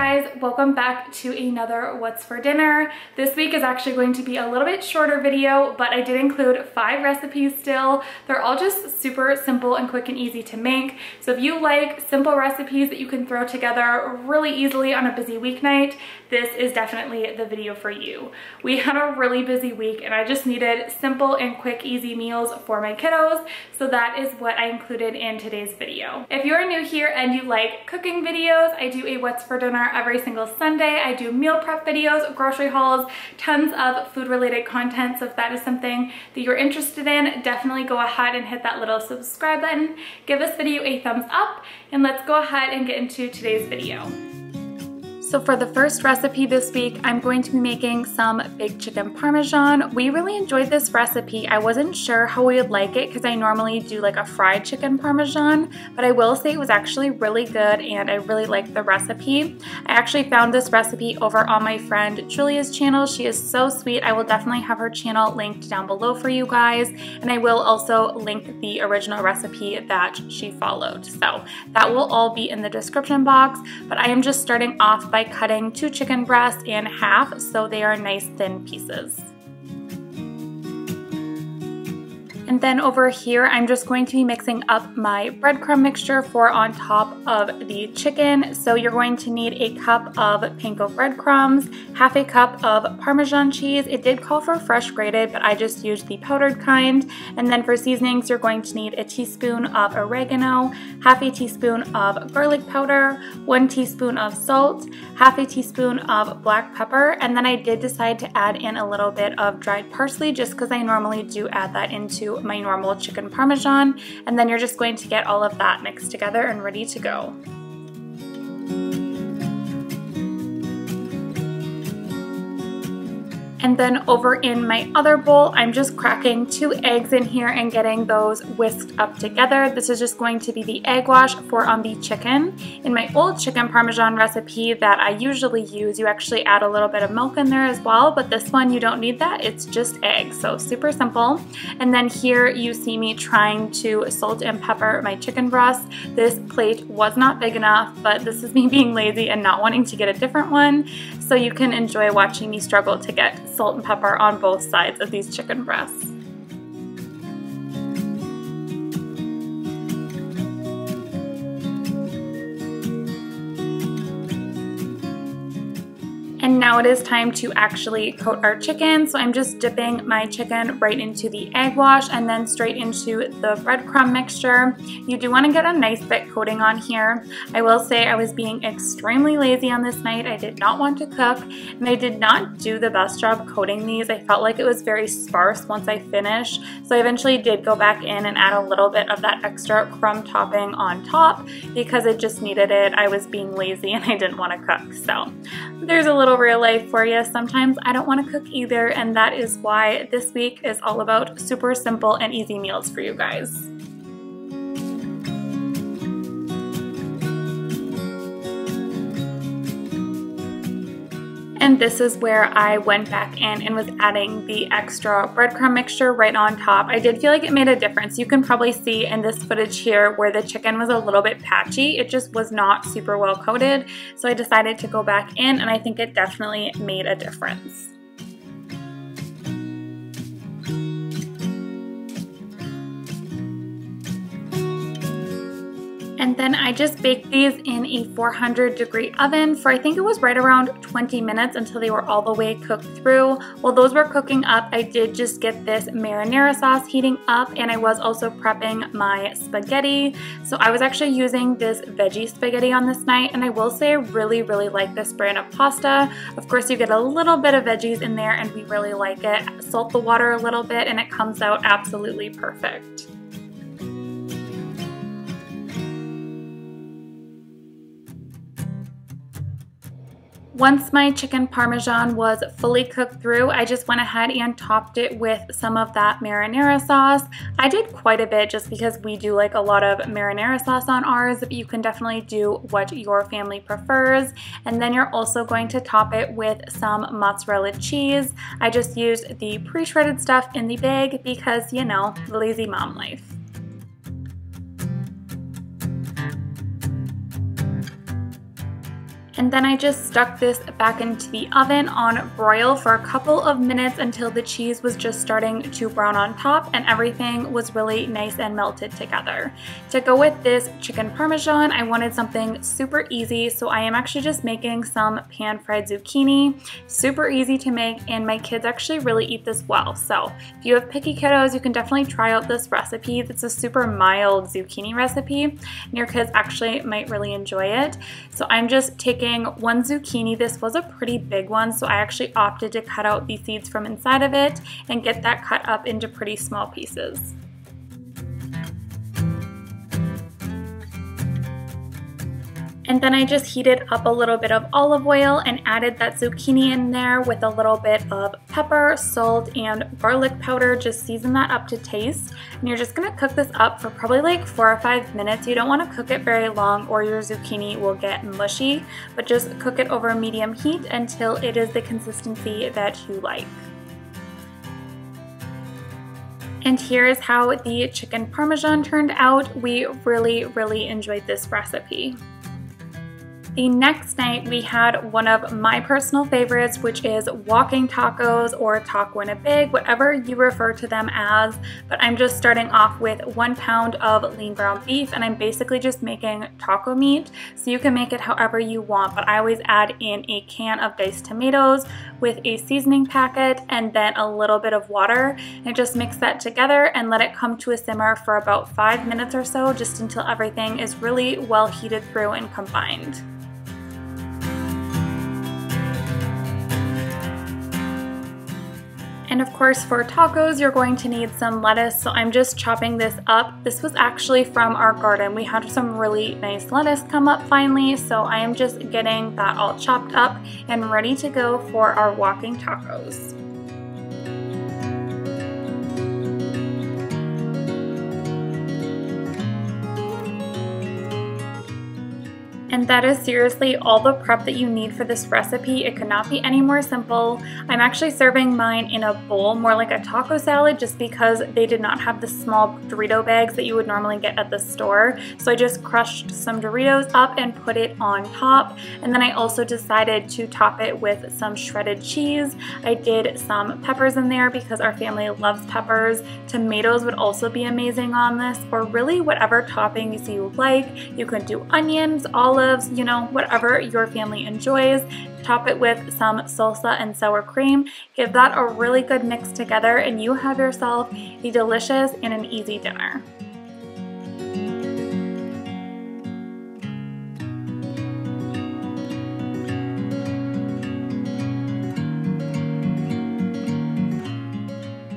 guys, welcome back to another What's for Dinner. This week is actually going to be a little bit shorter video, but I did include 5 recipes still. They're all just super simple and quick and easy to make. So if you like simple recipes that you can throw together really easily on a busy weeknight, this is definitely the video for you. We had a really busy week and I just needed simple and quick, easy meals for my kiddos. So that is what I included in today's video. If you're new here and you like cooking videos, I do a What's for Dinner every single Sunday. I do meal prep videos, grocery hauls, tons of food related content. So if that is something that you're interested in, definitely go ahead and hit that little subscribe button. Give this video a thumbs up and let's go ahead and get into today's video. So for the first recipe this week, I'm going to be making some big chicken parmesan. We really enjoyed this recipe. I wasn't sure how we would like it because I normally do like a fried chicken parmesan, but I will say it was actually really good and I really liked the recipe. I actually found this recipe over on my friend Julia's channel. She is so sweet. I will definitely have her channel linked down below for you guys, and I will also link the original recipe that she followed. So that will all be in the description box, but I am just starting off by cutting 2 chicken breasts in half so they are nice thin pieces. And then over here, I'm just going to be mixing up my breadcrumb mixture for on top of the chicken. So you're going to need a cup of panko breadcrumbs, half a cup of Parmesan cheese. It did call for fresh grated, but I just used the powdered kind. And then for seasonings, you're going to need a teaspoon of oregano, half a teaspoon of garlic powder, 1 teaspoon of salt, half a teaspoon of black pepper. And then I did decide to add in a little bit of dried parsley just because I normally do add that into my normal chicken parmesan, and then you're just going to get all of that mixed together and ready to go. And then over in my other bowl, I'm just cracking 2 eggs in here and getting those whisked up together. This is just going to be the egg wash for on the chicken. In my old chicken parmesan recipe that I usually use, you actually add a little bit of milk in there as well, but this one you don't need that, it's just eggs, so super simple. And then here you see me trying to salt and pepper my chicken breast. This plate was not big enough, but this is me being lazy and not wanting to get a different one, so you can enjoy watching me struggle to get salt and pepper on both sides of these chicken breasts. And now it is time to actually coat our chicken. So I'm just dipping my chicken right into the egg wash and then straight into the breadcrumb mixture. You do want to get a nice thick coating on here. I will say I was being extremely lazy on this night. I did not want to cook and I did not do the best job coating these. I felt like it was very sparse once I finished. So I eventually did go back in and add a little bit of that extra crumb topping on top because it just needed it. I was being lazy and I didn't want to cook. So there's a little real life for you. Sometimes I don't want to cook either, and that is why this week is all about super simple and easy meals for you guys. And this is where I went back in and was adding the extra breadcrumb mixture right on top. I did feel like it made a difference. You can probably see in this footage here where the chicken was a little bit patchy. It just was not super well coated. So I decided to go back in and I think it definitely made a difference. And then I just baked these in a 400-degree oven for I think it was right around 20 minutes until they were all the way cooked through. While those were cooking up, I did just get this marinara sauce heating up, and I was also prepping my spaghetti. So I was actually using this veggie spaghetti on this night, and I will say I really like this brand of pasta. Of course, you get a little bit of veggies in there, and we really like it. Salt the water a little bit, and it comes out absolutely perfect. Once my chicken parmesan was fully cooked through, I just went ahead and topped it with some of that marinara sauce. I did quite a bit just because we do like a lot of marinara sauce on ours, but you can definitely do what your family prefers. And then you're also going to top it with some mozzarella cheese. I just used the pre-shredded stuff in the bag because, you know, lazy mom life. and then I just stuck this back into the oven on broil for a couple of minutes until the cheese was just starting to brown on top and everything was really nice and melted together. To go with this chicken parmesan, I wanted something super easy, so I am actually just making some pan-fried zucchini. Super easy to make, and my kids actually really eat this well. So if you have picky kiddos, you can definitely try out this recipe. It's a super mild zucchini recipe, and your kids actually might really enjoy it. So I'm just taking one zucchini. This was a pretty big one, so I actually opted to cut out the seeds from inside of it and get that cut up into pretty small pieces. And then I just heated up a little bit of olive oil and added that zucchini in there with a little bit of pepper, salt, and garlic powder. Just season that up to taste. And you're just gonna cook this up for probably like 4 or 5 minutes. You don't wanna cook it very long or your zucchini will get mushy, but just cook it over medium heat until it is the consistency that you like. And here is how the chicken parmesan turned out. We really enjoyed this recipe. The next night we had one of my personal favorites, which is walking tacos or taco in a bag, whatever you refer to them as, but I'm just starting off with 1 pound of lean ground beef and I'm basically just making taco meat, so you can make it however you want, but I always add in a can of diced tomatoes with a seasoning packet and then a little bit of water and just mix that together and let it come to a simmer for about 5 minutes or so, just until everything is really well heated through and combined. And of course for tacos you're going to need some lettuce, so I'm just chopping this up. This was actually from our garden. We had some really nice lettuce come up finally, so I am just getting that all chopped up and ready to go for our walking tacos. And that is seriously all the prep that you need for this recipe. It could not be any more simple. I'm actually serving mine in a bowl, more like a taco salad, just because they did not have the small Dorito bags that you would normally get at the store. So I just crushed some Doritos up and put it on top. And then I also decided to top it with some shredded cheese. I did some peppers in there because our family loves peppers. Tomatoes would also be amazing on this, or really whatever toppings you like. You can do onions, olives, you know, whatever your family enjoys. Top it with some salsa and sour cream. Give that a really good mix together and you have yourself a delicious and an easy dinner.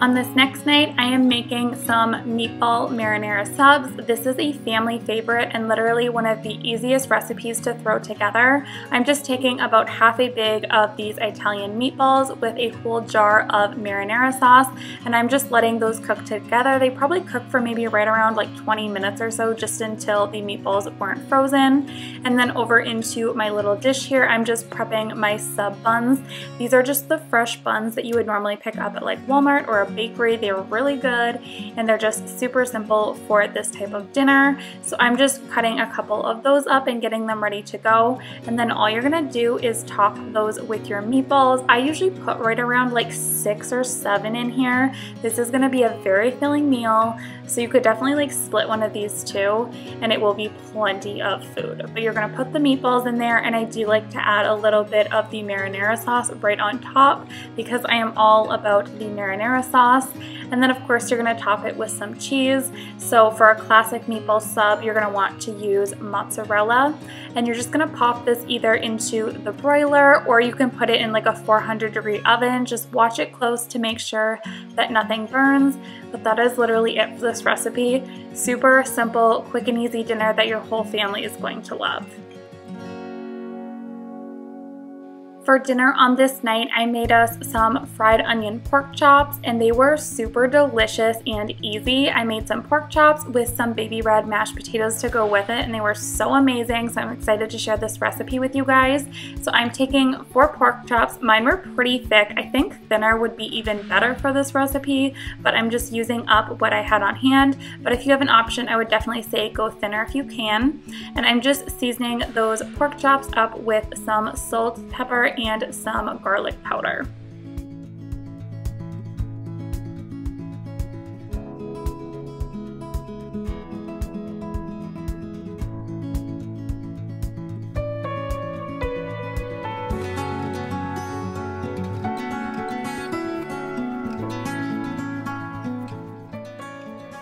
On this next night, I am making some meatball marinara subs. This is a family favorite and literally one of the easiest recipes to throw together. I'm just taking about half a bag of these Italian meatballs with a whole jar of marinara sauce, and I'm just letting those cook together. They probably cook for maybe right around like 20 minutes or so, just until the meatballs weren't frozen. And then over into my little dish here, I'm just prepping my sub buns. These are just the fresh buns that you would normally pick up at like Walmart or a bakery. They were really good and they're just super simple for this type of dinner. So I'm just cutting a couple of those up and getting them ready to go. And then all you're gonna do is top those with your meatballs. I usually put right around like 6 or 7 in here. This is gonna be a very filling meal, so you could definitely like split one of these two and it will be plenty of food. But you're gonna put the meatballs in there, and I do like to add a little bit of the marinara sauce right on top because I am all about the marinara sauce. And then of course you're going to top it with some cheese. So for a classic meatball sub, you're going to want to use mozzarella, and you're just going to pop this either into the broiler or you can put it in like a 400-degree oven. Just watch it close to make sure that nothing burns. But that is literally it for this recipe. Super simple, quick and easy dinner that your whole family is going to love. For dinner on this night, I made us some fried onion pork chops, and they were super delicious and easy. I made some pork chops with some baby red mashed potatoes to go with it, and they were so amazing, so I'm excited to share this recipe with you guys. So I'm taking 4 pork chops. Mine were pretty thick. I think thinner would be even better for this recipe, but I'm just using up what I had on hand. But if you have an option, I would definitely say go thinner if you can. And I'm just seasoning those pork chops up with some salt, pepper, and some garlic powder.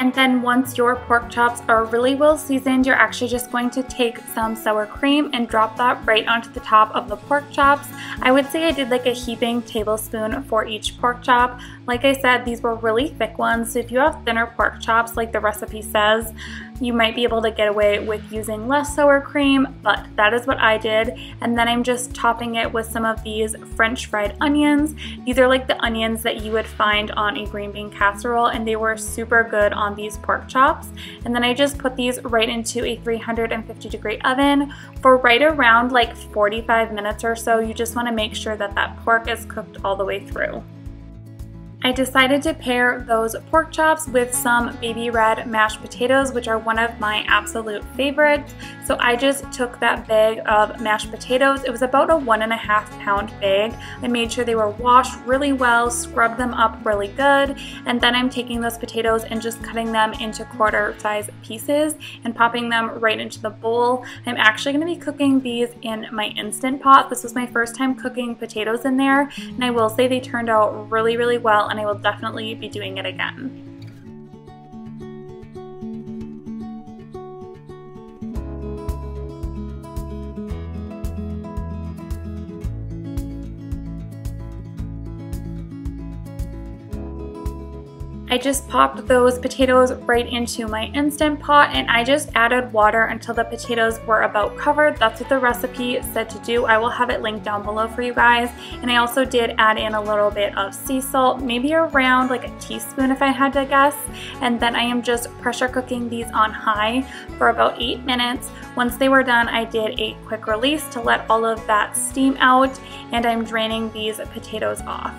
And then once your pork chops are really well seasoned, you're actually just going to take some sour cream and drop that right onto the top of the pork chops. I would say I did like a heaping tablespoon for each pork chop. Like I said, these were really thick ones, so if you have thinner pork chops like the recipe says, you might be able to get away with using less sour cream, but that is what I did. And then I'm just topping it with some of these French fried onions. These are like the onions that you would find on a green bean casserole, and they were super good on these pork chops. And then I just put these right into a 350-degree oven for right around like 45 minutes or so. You just want to make sure that that pork is cooked all the way through. I decided to pair those pork chops with some baby red mashed potatoes, which are one of my absolute favorites. So I just took that bag of mashed potatoes. It was about a 1.5-pound bag. I made sure they were washed really well, scrubbed them up really good, and then I'm taking those potatoes and just cutting them into quarter-size pieces and popping them right into the bowl. I'm actually going to be cooking these in my Instant Pot. This was my first time cooking potatoes in there, and I will say they turned out really, really well, and I will definitely be doing it again. I just popped those potatoes right into my Instant Pot, and I just added water until the potatoes were about covered. That's what the recipe said to do. I will have it linked down below for you guys. And I also did add in a little bit of sea salt, maybe around like a teaspoon if I had to guess. And then I am just pressure cooking these on high for about 8 minutes. Once they were done, I did a quick release to let all of that steam out, and I'm draining these potatoes off.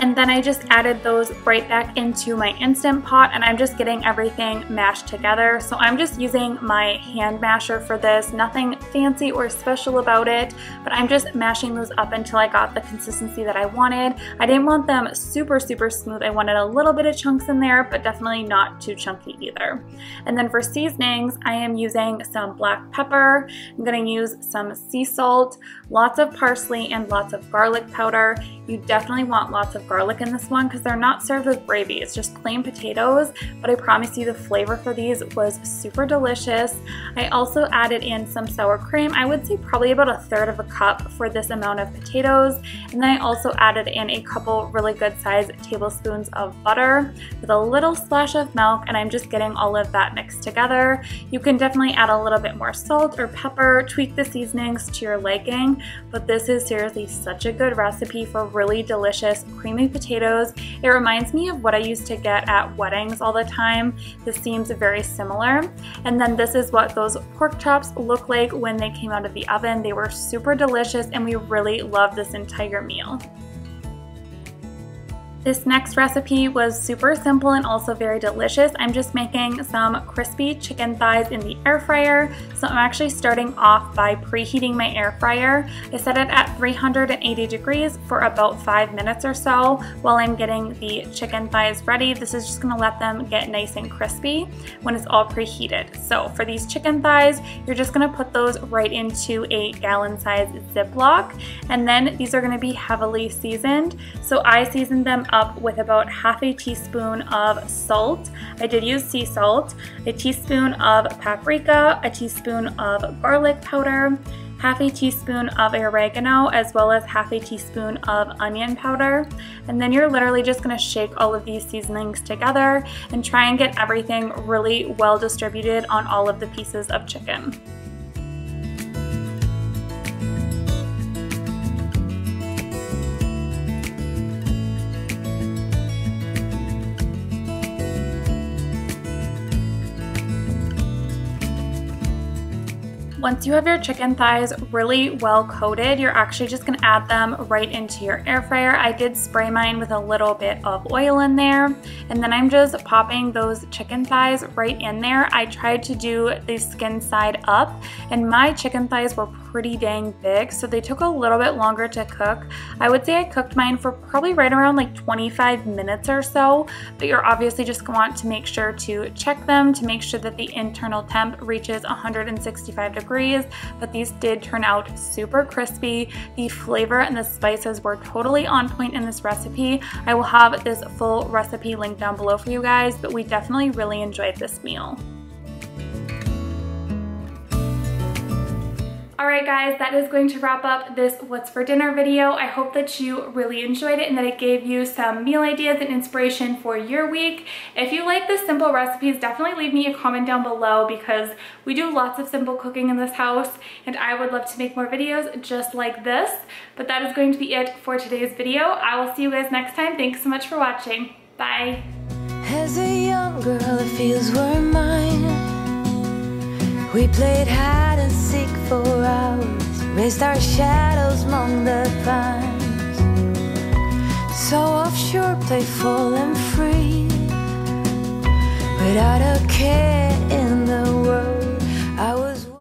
And then I just added those right back into my Instant Pot, and I'm just getting everything mashed together. So I'm just using my hand masher for this, nothing fancy or special about it, but I'm just mashing those up until I got the consistency that I wanted. I didn't want them super, super smooth. I wanted a little bit of chunks in there, but definitely not too chunky either. And then for seasonings, I am using some black pepper, I'm gonna use some sea salt, lots of parsley, and lots of garlic powder. You definitely want lots of garlic in this one because they're not served with gravy, it's just plain potatoes, but I promise you the flavor for these was super delicious. I also added in some sour cream. I would say probably about 1/3 cup for this amount of potatoes, and then I also added in a couple really good sized tablespoons of butter with a little splash of milk, and I'm just getting all of that mixed together. You can definitely add a little bit more salt or pepper, tweak the seasonings to your liking, but this is seriously such a good recipe for really delicious creamy potatoes. It reminds me of what I used to get at weddings all the time. This seems very similar. And then this is what those pork chops look like when they came out of the oven. They were super delicious, and we really loved this entire meal. This next recipe was super simple and also very delicious. I'm just making some crispy chicken thighs in the air fryer. So I'm actually starting off by preheating my air fryer. I set it at 380 degrees for about 5 minutes or so while I'm getting the chicken thighs ready. This is just gonna let them get nice and crispy when it's all preheated. So for these chicken thighs, you're just gonna put those right into a gallon-sized Ziploc, and then these are gonna be heavily seasoned. So I seasoned them up with about half a teaspoon of salt. I did use sea salt, a teaspoon of paprika, a teaspoon of garlic powder, half a teaspoon of oregano, as well as half a teaspoon of onion powder. And then you're literally just gonna shake all of these seasonings together and try and get everything really well distributed on all of the pieces of chicken. Once you have your chicken thighs really well coated, you're actually just gonna add them right into your air fryer. I did spray mine with a little bit of oil in there, and then I'm just popping those chicken thighs right in there. I tried to do the skin side up, and my chicken thighs were pretty dang big, so they took a little bit longer to cook. I would say I cooked mine for probably right around like 25 minutes or so, but you're obviously just gonna want to make sure to check them to make sure that the internal temp reaches 165 degrees. But these did turn out super crispy. The flavor and the spices were totally on point in this recipe. I will have this full recipe linked down below for you guys, but we definitely really enjoyed this meal. Alright guys, that is going to wrap up this What's for Dinner video. I hope that you really enjoyed it and that it gave you some meal ideas and inspiration for your week. If you like the simple recipes, definitely leave me a comment down below because we do lots of simple cooking in this house and I would love to make more videos just like this. But that is going to be it for today's video. I will see you guys next time. Thanks so much for watching. Bye! As a young girl, the fields were mine. We played hide and seek for hours, raised our shadows among the pines. So offshore, playful and free, without a care.